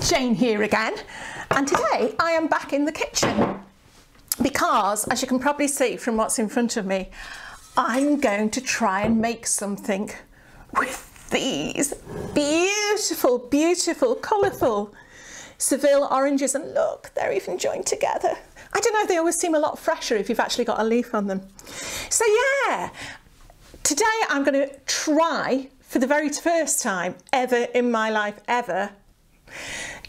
Jane here again, and today I am back in the kitchen because, as you can probably see from what's in front of me, I'm going to try and make something with these beautiful, beautiful, colourful Seville oranges. And look, they're even joined together. I don't know, they always seem a lot fresher if you've actually got a leaf on them. So yeah, today I'm going to try, for the very first time ever in my life ever,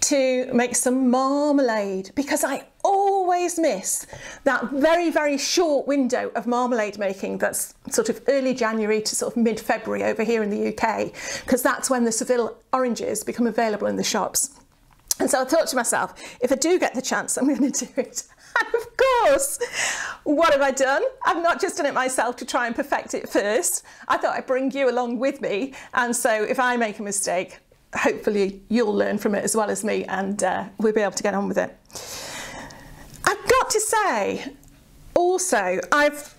to make some marmalade, because I always miss that very, very short window of marmalade making that's sort of early January to sort of mid-February over here in the UK, because that's when the Seville oranges become available in the shops. And so I thought to myself, if I do get the chance, I'm going to do it. And of course, what have I done? I've not just done it myself to try and perfect it first. I thought I'd bring you along with me. And so if I make a mistake, hopefully you'll learn from it as well as me, and we'll be able to get on with it. I've got to say also, I've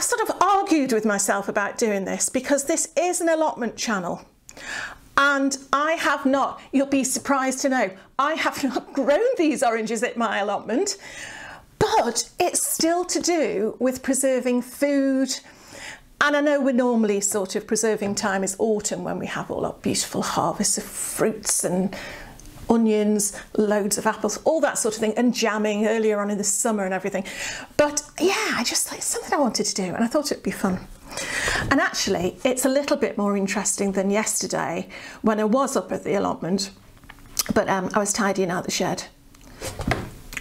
sort of argued with myself about doing this, because this is an allotment channel. And I have not, you'll be surprised to know, I have not grown these oranges at my allotment, but it's still to do with preserving food. And I know we're normally sort of preserving time is autumn, when we have all our beautiful harvests of fruits and onions, loads of apples, all that sort of thing, and jamming earlier on in the summer and everything. But yeah, I just, it's something I wanted to do, and I thought it'd be fun. And actually, it's a little bit more interesting than yesterday when I was up at the allotment, but I was tidying out the shed.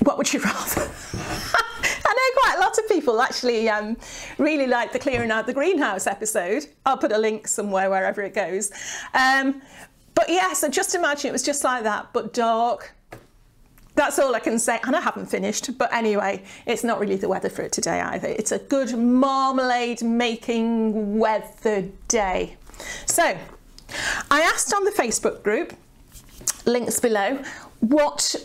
What would you rather? I know quite a lot of people actually really like the clearing out the greenhouse episode. I'll put a link somewhere wherever it goes. But yeah, so just imagine it was just like that, but dark. That's all I can say, and I haven't finished, but anyway, it's not really the weather for it today either. It's a good marmalade making weather day. So I asked on the Facebook group, links below, what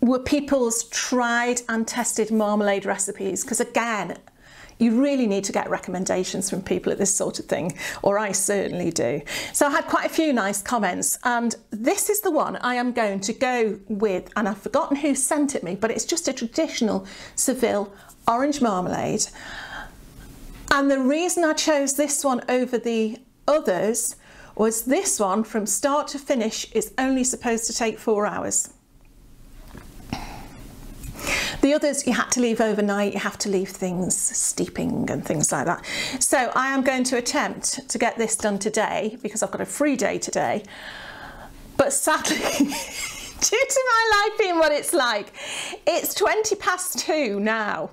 were people's tried and tested marmalade recipes, because again, you really need to get recommendations from people at this sort of thing, or I certainly do. So I had quite a few nice comments, and this is the one I am going to go with, and I've forgotten who sent it me, but it's just a traditional Seville orange marmalade. And the reason I chose this one over the others was this one, from start to finish, is only supposed to take 4 hours. The others you had to leave overnight, you have to leave things steeping and things like that. So I am going to attempt to get this done today, because I've got a free day today. But sadly, due to my life being what it's like, it's 2:20 now.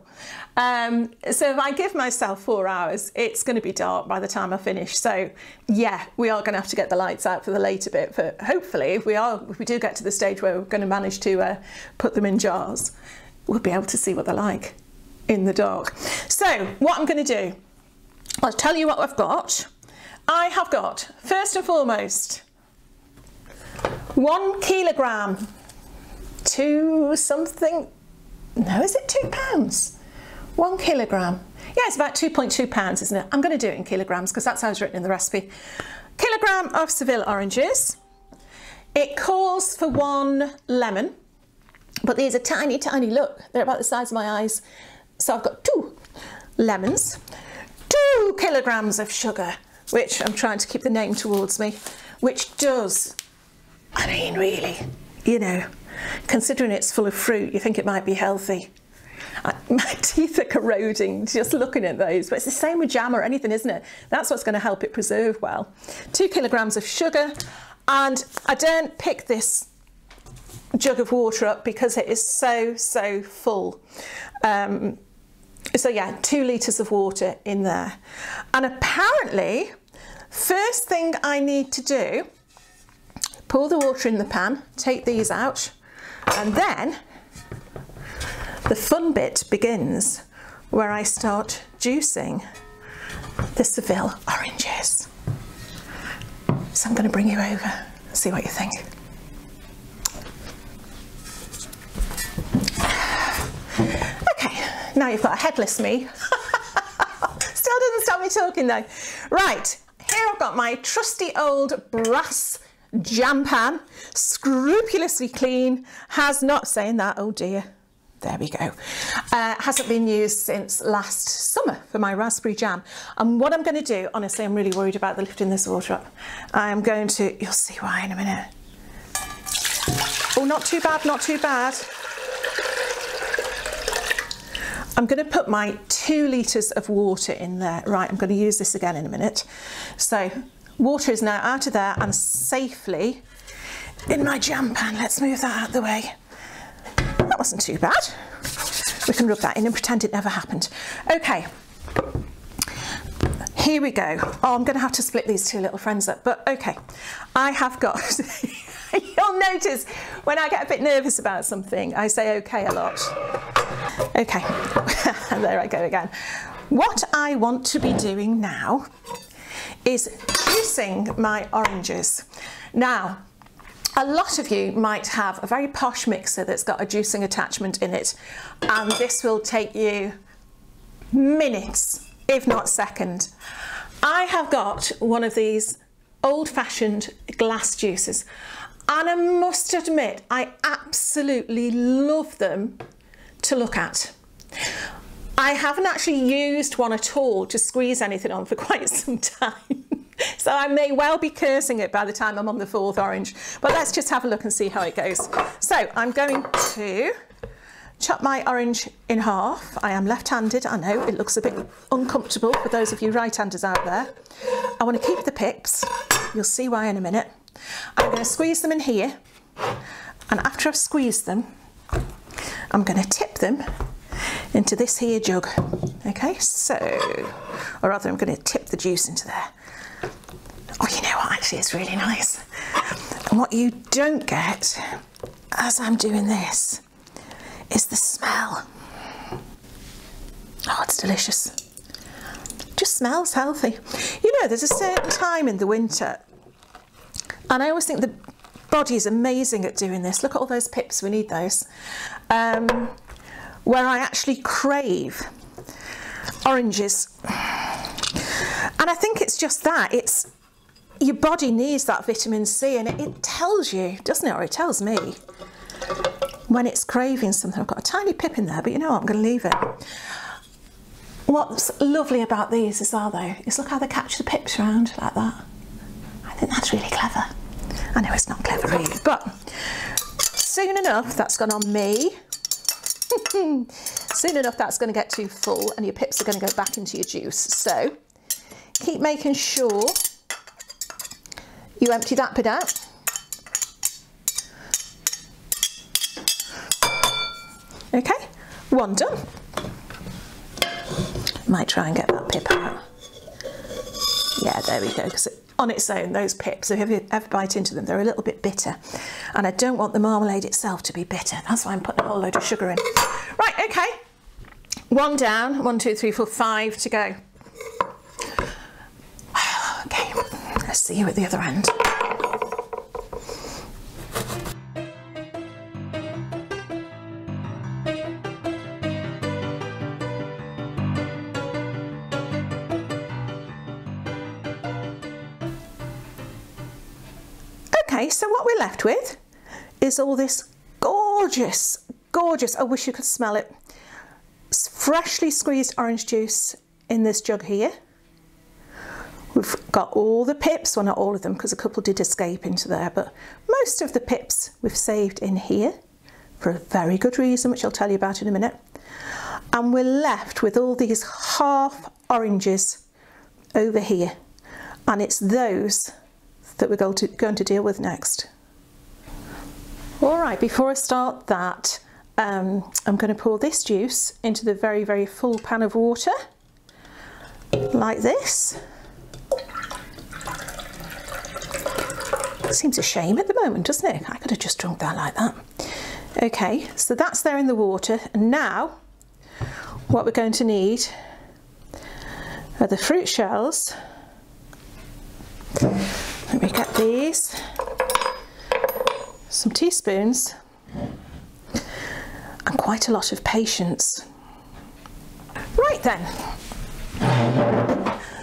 So if I give myself 4 hours, it's going to be dark by the time I finish. So yeah, we are going to have to get the lights out for the later bit, but hopefully if we do get to the stage where we're going to manage to put them in jars, we'll be able to see what they're like in the dark. So what I'm going to do, I'll tell you what I've got. I have got, first and foremost, 1 kilogram, two something, no, is it 2 pounds? 1 kilogram. Yeah, it's about 2.2 pounds, isn't it? I'm going to do it in kilograms because that's how it's written in the recipe. Kilogram of Seville oranges. It calls for 1 lemon. But these are tiny, tiny, look, they're about the size of my eyes. So I've got 2 lemons, 2 kilograms of sugar, which I'm trying to keep the name towards me, which does, I mean, really, you know, considering it's full of fruit, you think it might be healthy. My teeth are corroding just looking at those, but it's the same with jam or anything, isn't it? That's what's going to help it preserve well. 2 kilograms of sugar, and I don't pick this jug of water up because it is so full. So yeah, 2 litres of water in there. And apparently, first thing I need to do, pour the water in the pan, take these out, and then the fun bit begins, where I start juicing the Seville oranges. So I'm going to bring you over and see what you think. Now you've got a headless me. Still doesn't stop me talking though. Right, here I've got my trusty old brass jam-pan, scrupulously clean, has not, saying that, oh dear, there we go, hasn't been used since last summer for my raspberry jam. And what I'm going to do, honestly, I'm really worried about the lifting this water up. I am going to, you'll see why in a minute. Oh, not too bad, not too bad. I'm going to put my 2 litres of water in there. Right, I'm going to use this again in a minute. So water is now out of there and safely in my jam pan. Let's move that out of the way. That wasn't too bad. We can rub that in and pretend it never happened. Okay, here we go. Oh, I'm going to have to split these two little friends up, but okay. I have got, you'll notice when I get a bit nervous about something, I say okay a lot. Okay, there I go again. What I want to be doing now is juicing my oranges. Now, a lot of you might have a very posh mixer that's got a juicing attachment in it, and this will take you minutes, if not seconds. I have got one of these old-fashioned glass juicers, and I must admit, I absolutely love them to look at. I haven't actually used one at all to squeeze anything on for quite some time. So I may well be cursing it by the time I'm on the 4th orange, but let's just have a look and see how it goes. So I'm going to chop my orange in half. I am left-handed, I know, it looks a bit uncomfortable for those of you right-handers out there. I want to keep the pips, you'll see why in a minute. I'm going to squeeze them in here, and after I've squeezed them, I'm going to tip them into this here jug. Okay, so, or rather I'm going to tip the juice into there. Oh, you know what, actually it's really nice. And what you don't get as I'm doing this is the smell. Oh, it's delicious. It just smells healthy. You know, there's a certain time in the winter, and I always think the body's amazing at doing this. Look at all those pips, we need those. Where I actually crave oranges. And I think it's just that, it's your body needs that vitamin C, and it tells you, doesn't it, or it tells me when it's craving something. I've got a tiny pip in there, but you know what, I'm going to leave it. What's lovely about these as well though, is look how they catch the pips around like that. I think that's really clever. I know it's not clever really, but soon enough that's gone on me. Soon enough that's going to get too full and your pips are going to go back into your juice. So keep making sure you empty that bit out. Okay, one done. Might try and get that pip out. Yeah, there we go, because on its own, those pips, if you ever bite into them, they're a little bit bitter, and I don't want the marmalade itself to be bitter. That's why I'm putting a whole load of sugar in. Right, okay, one down, 1, 2, 3, 4, 5 to go. Okay, let's see you at the other end. So what we're left with is all this gorgeous, gorgeous, I wish you could smell it, freshly squeezed orange juice in this jug here. We've got all the pips, well not all of them because a couple did escape into there, but most of the pips we've saved in here for a very good reason, which I'll tell you about in a minute. And we're left with all these half oranges over here, and it's those that we're going to deal with next. All right, before I start that, I'm going to pour this juice into the very, very full pan of water, like this. It seems a shame at the moment, doesn't it? I could have just drunk that like that. Okay, so that's there in the water, and now what we're going to need are the fruit shells. Let me get these, some teaspoons, and quite a lot of patience. Right then,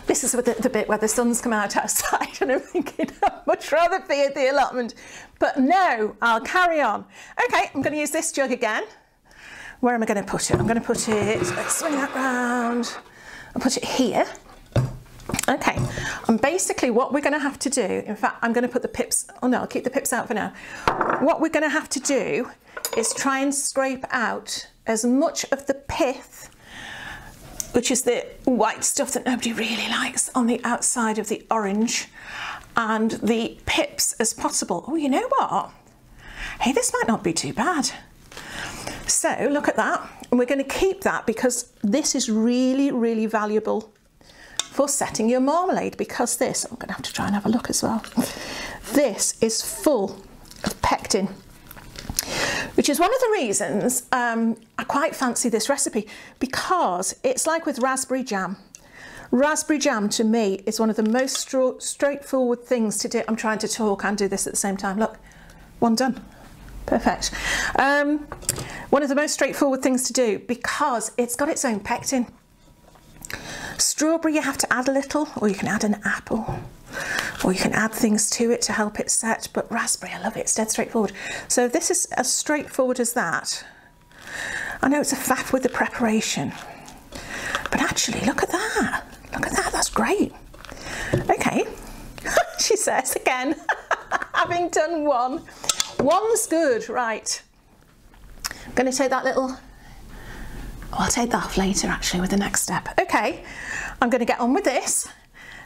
This is the bit where the sun's come out outside, and I'm thinking I'd much rather be at the allotment. But no, I'll carry on. Okay, I'm going to use this jug again. Where am I going to put it? I'm going to put it, let's swing that round. I'll put it here. Okay, and basically what we're going to have to do, in fact, I'm going to put the pips, oh no, I'll keep the pips out for now. What we're going to have to do is try and scrape out as much of the pith, which is the white stuff that nobody really likes on the outside of the orange, and the pips as possible. Oh, you know what? Hey, this might not be too bad. So look at that, and we're going to keep that because this is really, really valuable for setting your marmalade, because this, I'm going to have to try and have a look as well. This is full of pectin, which is one of the reasons I quite fancy this recipe, because it's like with raspberry jam. Raspberry jam to me is one of the most straightforward things to do. I'm trying to talk and do this at the same time. Look, one done. Perfect. One of the most straightforward things to do, because it's got its own pectin. Strawberry, you have to add a little, or you can add an apple, or you can add things to it to help it set. But raspberry, I love it, it's dead straightforward. So this is as straightforward as that. I know it's a faff with the preparation, but actually look at that, that's great. Okay, she says again, having done one. One's good, right. I'm going to take that little, I'll take that off later actually with the next step. Okay, I'm going to get on with this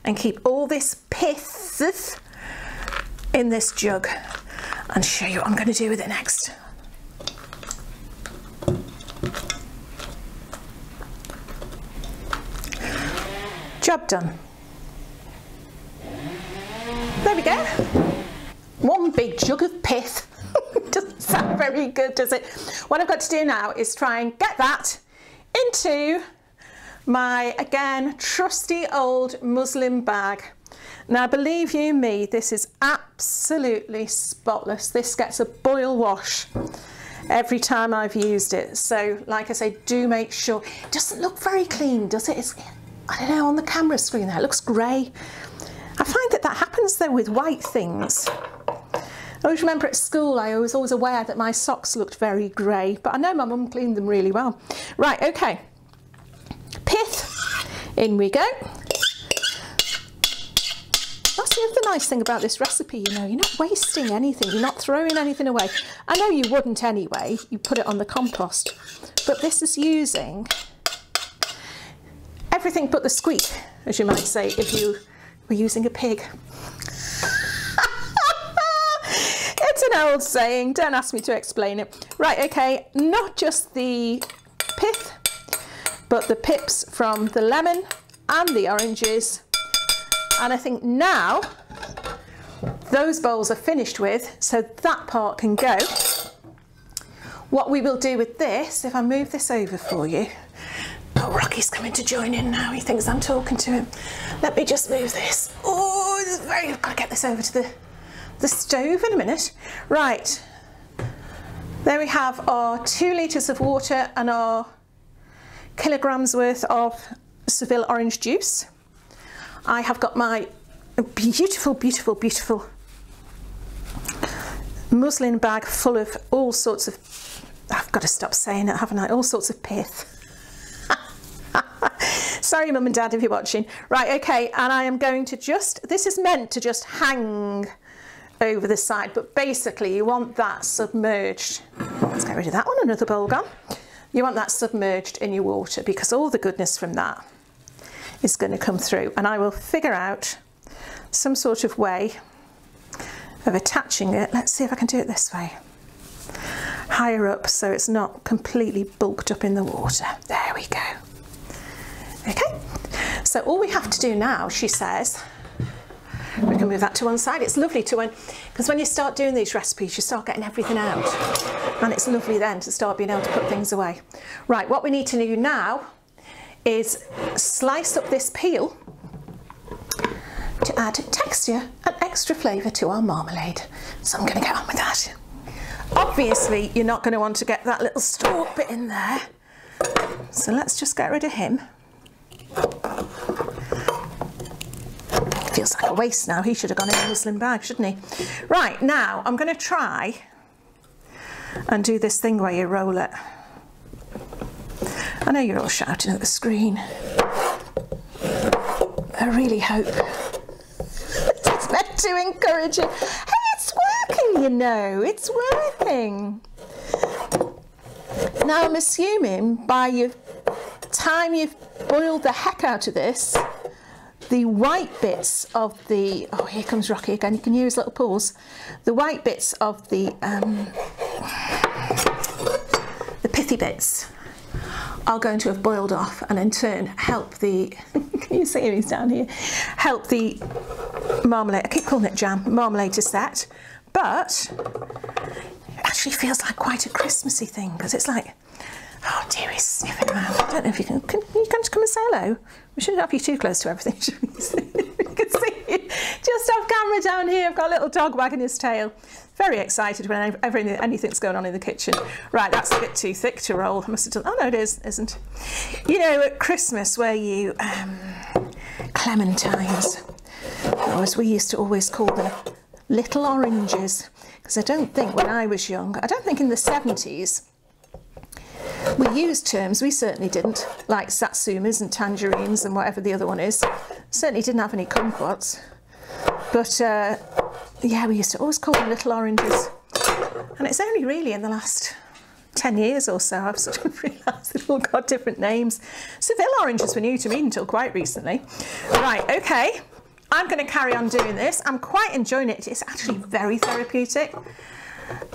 and keep all this pith in this jug and show you what I'm going to do with it next. Job done. There we go. One big jug of pith. Doesn't sound very good, does it? What I've got to do now is try and get that into my, again, trusty old muslin bag. Now, believe you me, this is absolutely spotless. This gets a boil wash every time I've used it. So, like I say, do make sure. It doesn't look very clean, does it? It's, I don't know, on the camera screen there, it looks grey. I find that that happens, though, with white things. I always remember at school, I was always aware that my socks looked very grey, but I know my mum cleaned them really well. Right, okay. Pith, in we go. That's the other nice thing about this recipe, you know, you're not wasting anything, you're not throwing anything away. I know you wouldn't anyway, you put it on the compost, but this is using everything but the squeak, as you might say, if you were using a pig. It's an old saying, don't ask me to explain it. Right, okay, not just the pith, but the pips from the lemon and the oranges. And I think now those bowls are finished with, so that part can go. What we will do with this, if I move this over for you. Oh, Rocky's coming to join in now, he thinks I'm talking to him. Let me just move this. Oh, this is very, I've got to get this over to the stove in a minute. Right, there we have our 2 litres of water and our kilograms worth of Seville orange juice. I have got my beautiful, beautiful, beautiful muslin bag full of all sorts of, I've got to stop saying it, haven't I? All sorts of pith. Sorry, Mum and Dad, if you're watching. Right, okay, and I am going to just, this is meant to just hang over the side, but basically you want that submerged. Let's get rid of that one, another bowl gone. You want that submerged in your water, because all the goodness from that is going to come through. And I will figure out some sort of way of attaching it. Let's see if I can do it this way. Higher up, so it's not completely bulked up in the water. There we go. Okay, so all we have to do now, she says, we can move that to one side. It's lovely to when, because when you start doing these recipes, you start getting everything out. And it's lovely then to start being able to put things away. Right, what we need to do now is slice up this peel to add texture and extra flavour to our marmalade. So I'm going to get on with that. Obviously, you're not going to want to get that little stalk bit in there. So let's just get rid of him. Feels like a waste now. He should have gone in a muslin bag, shouldn't he? Right, now I'm going to try and do this thing where you roll it. I know you're all shouting at the screen. I really hope it's meant to encourage you. Hey, it's working, you know. It's working. Now I'm assuming by the time you've boiled the heck out of this, the white bits of the, oh, here comes Rocky again, you can hear his little paws. The white bits of the pithy bits are going to have boiled off and in turn help the, can you see him, he's down here, help the marmalade, I keep calling it jam, marmalade to set, but it actually feels like quite a Christmassy thing because it's like, oh dear, he's sniffing around. I don't know if you can you come and say hello? We shouldn't have you too close to everything, should we? You can see it just off camera down here. I've got a little dog wagging his tail. Very excited whenever anything's going on in the kitchen. Right, that's a bit too thick to roll. I must have done, oh no, it is, isn't. You know, at Christmas where you, clementines, or as we used to always call them, little oranges. Because I don't think when I was young, I don't think in the 70s, we used terms, we certainly didn't, like satsumas and tangerines and whatever the other one is. Certainly didn't have any kumquats. But yeah, we used to always call them little oranges. And it's only really in the last 10 years or so I've sort of realised they've all got different names. Seville oranges were new to me until quite recently. Right, okay, I'm going to carry on doing this. I'm quite enjoying it. It's actually very therapeutic.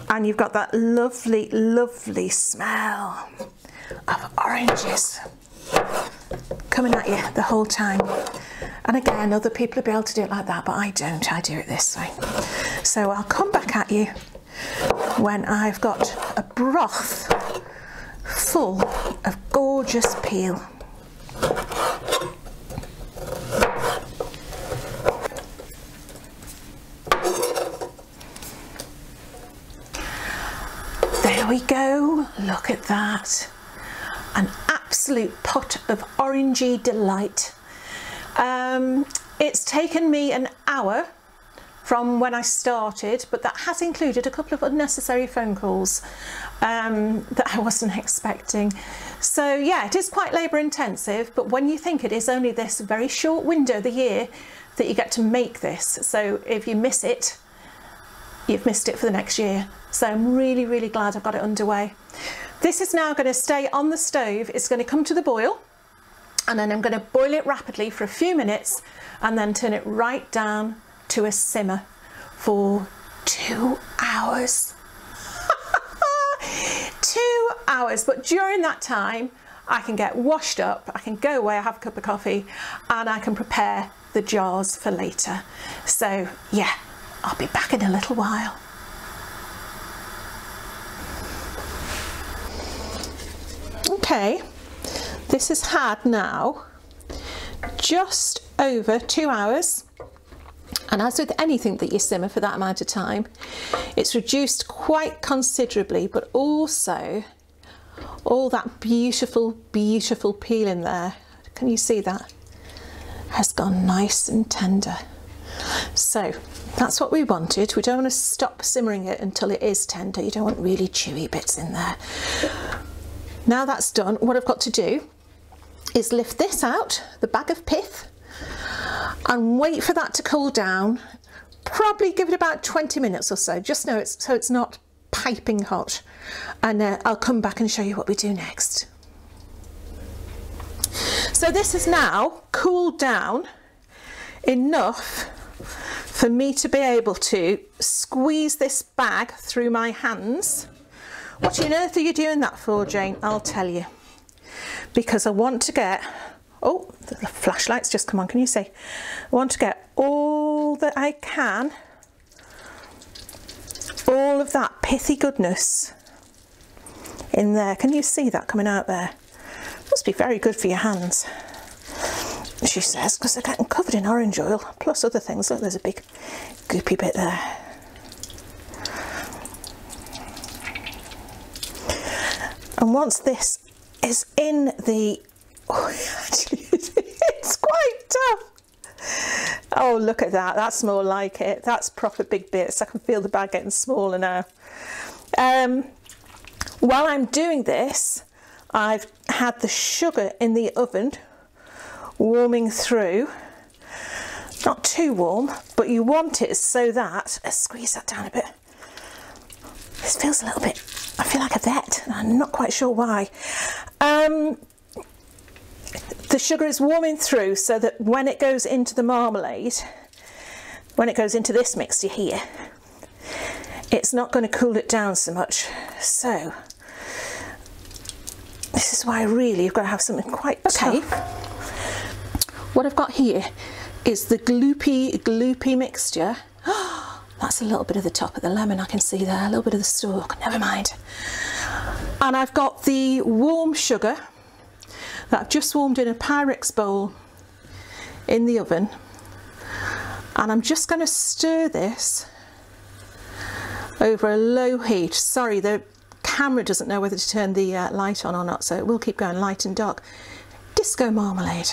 And you've got that lovely, lovely smell of oranges coming at you the whole time. And again, other people will be able to do it like that, but I don't. I do it this way. So I'll come back at you when I've got a broth full of gorgeous peel. There we go, look at that. An absolute pot of orangey delight. It's taken me an hour from when I started, but that has included a couple of unnecessary phone calls that I wasn't expecting. So yeah, it is quite labour intensive, but when you think it is only this very short window of the year that you get to make this, so if you miss it, you've missed it for the next year. So I'm really, really glad I've got it underway. This is now going to stay on the stove. It's going to come to the boil and then I'm going to boil it rapidly for a few minutes and then turn it right down to a simmer for 2 hours. 2 hours, but during that time I can get washed up, I can go away, I have a cup of coffee and I can prepare the jars for later. So yeah, I'll be back in a little while. Okay, this has had now just over 2 hours, and as with anything that you simmer for that amount of time, it's reduced quite considerably, but also all that beautiful, beautiful peel in there, can you see that, has gone nice and tender. So that's what we wanted. We don't want to stop simmering it until it is tender. You don't want really chewy bits in there. Now that's done, what I've got to do is lift this out, the bag of pith, and wait for that to cool down. Probably give it about 20 minutes or so, just know it's, so it's not piping hot. And I'll come back and show you what we do next. So this has now cooled down enough for me to be able to squeeze this bag through my hands. What on earth are you doing that for, Jane? I'll tell you. Because I want to get, oh, the flashlight's just come on, can you see? I want to get all that I can, all of that pithy goodness in there. Can you see that coming out there? Must be very good for your hands, she says, because they're getting covered in orange oil, plus other things. Look, there's a big goopy bit there. And once this is in the, oh, actually, it's quite tough. Oh, look at that. That's more like it. That's proper big bits. I can feel the bag getting smaller now. While I'm doing this, I've had the sugar in the oven warming through. Not too warm, but you want it so that, let's squeeze that down a bit. This feels a little bit, I feel like a vet, and I'm not quite sure why. The sugar is warming through so that when it goes into the marmalade, when it goes into this mixture here, it's not going to cool it down so much. So this is why really you've got to have something quite tough. What I've got here is the gloopy mixture. Oh, that's a little bit of the top of the lemon I can see there, a little bit of the stalk, never mind. And I've got the warm sugar that I've just warmed in a Pyrex bowl in the oven, and I'm just going to stir this over a low heat. Sorry, the camera doesn't know whether to turn the light on or not, so it will keep going light and dark. Disco marmalade.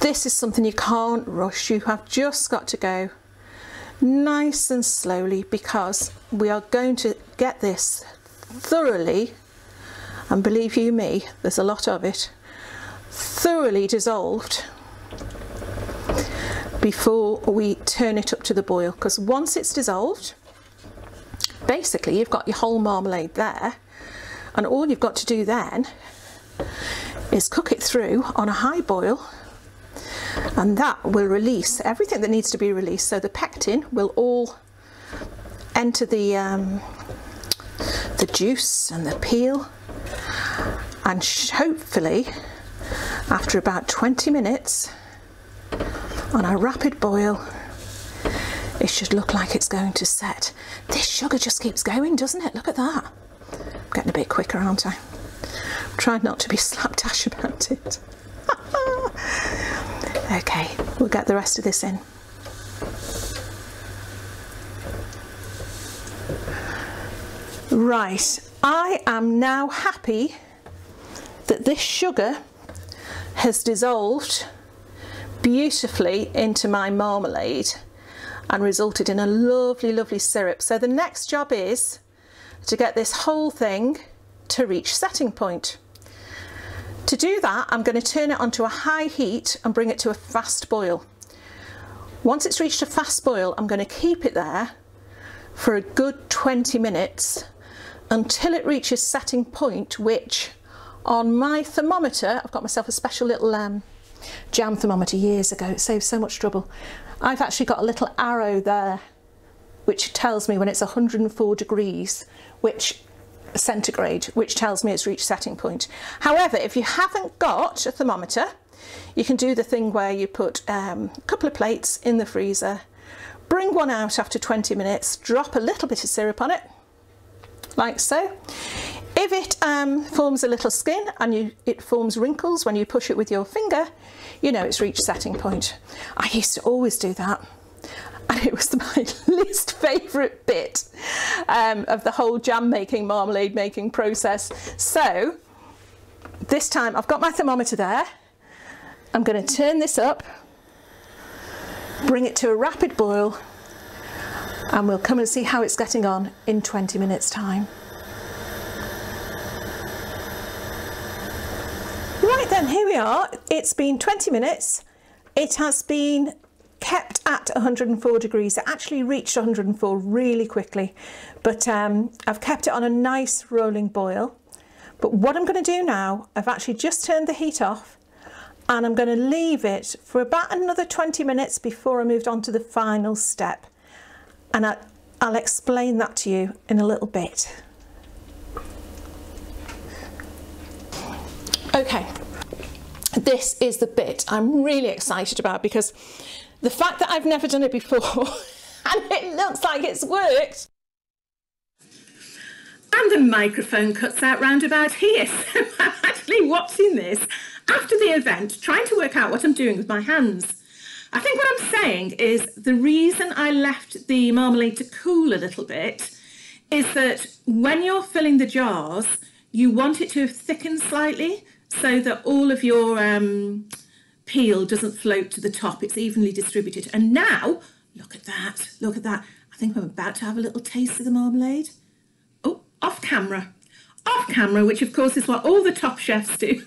This is something you can't rush. You have just got to go nice and slowly, because we are going to get this thoroughly, and believe you me, there's a lot of it, thoroughly dissolved before we turn it up to the boil, because once it's dissolved, basically you've got your whole marmalade there, and all you've got to do then is cook it through on a high boil, and that will release everything that needs to be released. So the pectin will all enter the juice and the peel, and hopefully after about 20 minutes on a rapid boil, it should look like it's going to set. This sugar just keeps going, doesn't it? Look at that. I'm getting a bit quicker, aren't I? I'm trying not to be slapdash about it. Okay, we'll get the rest of this in. Right, I am now happy that this sugar has dissolved beautifully into my marmalade and resulted in a lovely, lovely syrup. So the next job is to get this whole thing to reach setting point. To do that, I'm going to turn it onto a high heat and bring it to a fast boil. Once it's reached a fast boil, I'm going to keep it there for a good 20 minutes until it reaches setting point, which on my thermometer, I've got myself a special little jam thermometer years ago, it saves so much trouble. I've actually got a little arrow there which tells me when it's 104 degrees, which centigrade, which tells me it's reached setting point. However, if you haven't got a thermometer, you can do the thing where you put a couple of plates in the freezer, bring one out after 20 minutes, drop a little bit of syrup on it, like so. If it forms a little skin and it forms wrinkles when you push it with your finger, you know it's reached setting point. I used to always do that, and it was my least favourite bit of the whole jam making, marmalade making process. So this time I've got my thermometer there, I'm going to turn this up, bring it to a rapid boil, and we'll come and see how it's getting on in 20 minutes time. Right then, here we are. It's been 20 minutes. It has been kept at 104 degrees. It actually reached 104 really quickly, but I've kept it on a nice rolling boil. But what I'm going to do now, I've actually just turned the heat off, and I'm going to leave it for about another 20 minutes before I moved on to the final step. And I'll explain that to you in a little bit. Okay, this is the bit I'm really excited about, because the fact that I've never done it before and it looks like it's worked. And the microphone cuts out round about here, so I'm actually watching this after the event, trying to work out what I'm doing with my hands. I think what I'm saying is the reason I left the marmalade to cool a little bit is that when you're filling the jars, you want it to have thickened slightly so that all of your peel doesn't float to the top. It's evenly distributed. And now, look at that, look at that. I think I'm about to have a little taste of the marmalade. Oh, off camera, which of course is what all the top chefs do.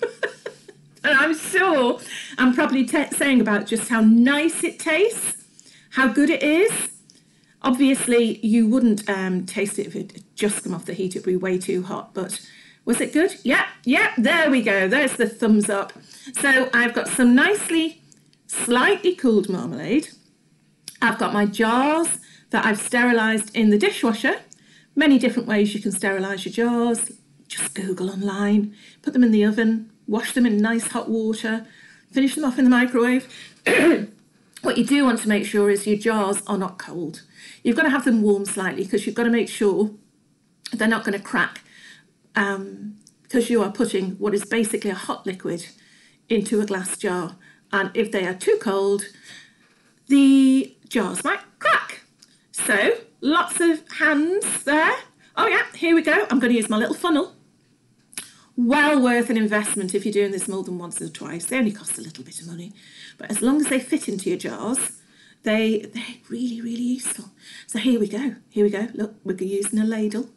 And I'm sure I'm probably saying about just how nice it tastes, how good it is. Obviously, you wouldn't taste it if it had just come off the heat. It'd be way too hot, but was it good? Yeah, there we go. There's the thumbs up. So I've got some nicely, slightly cooled marmalade. I've got my jars that I've sterilised in the dishwasher. Many different ways you can sterilise your jars. Just Google online, put them in the oven, wash them in nice hot water, finish them off in the microwave. What you do want to make sure is your jars are not cold. You've got to have them warm slightly because you've got to make sure they're not going to crack because you are putting what is basically a hot liquid into a glass jar. And if they are too cold, the jars might crack. So lots of hands there. Oh yeah, here we go. I'm going to use my little funnel. Well worth an investment if you're doing this more than once or twice. They only cost a little bit of money, but as long as they fit into your jars, they're really, really useful. So here we go, here we go. Look, we're using a ladle.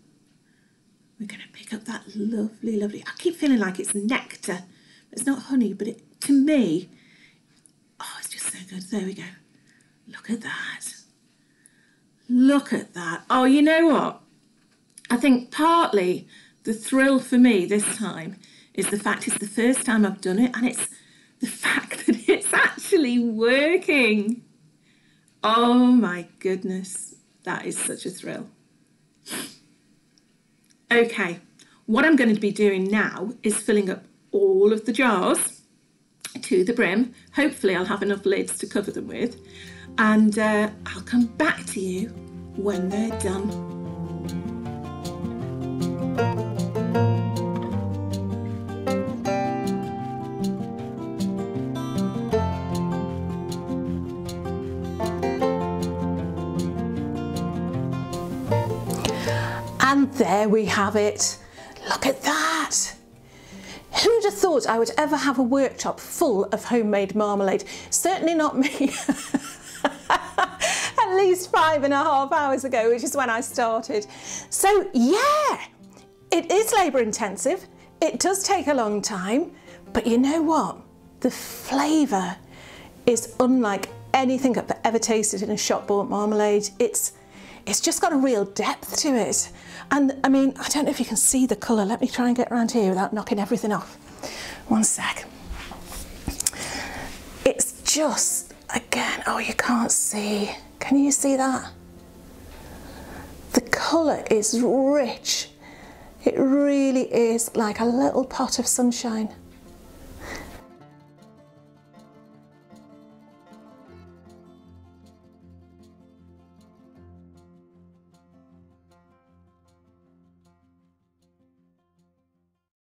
We're going to pick up that lovely, lovely... I keep feeling like it's nectar. It's not honey, but it, to me... Oh, it's just so good. There we go. Look at that. Look at that. Oh, you know what? I think partly... the thrill for me this time is the fact it's the first time I've done it and it's the fact that it's actually working. Oh my goodness, that is such a thrill. Okay, what I'm going to be doing now is filling up all of the jars to the brim. Hopefully I'll have enough lids to cover them with, and I'll come back to you when they're done. And there we have it. Look at that. Who'd have thought I would ever have a worktop full of homemade marmalade? Certainly not me. At least 5.5 hours ago, which is when I started. So yeah, it is labour intensive. It does take a long time, but you know what? The flavour is unlike anything I've ever tasted in a shop-bought marmalade. It's just got a real depth to it. And I mean, I don't know if you can see the colour. Let me try and get around here without knocking everything off. One sec. It's just, again, oh, you can't see. Can you see that? The colour is rich. It really is like a little pot of sunshine.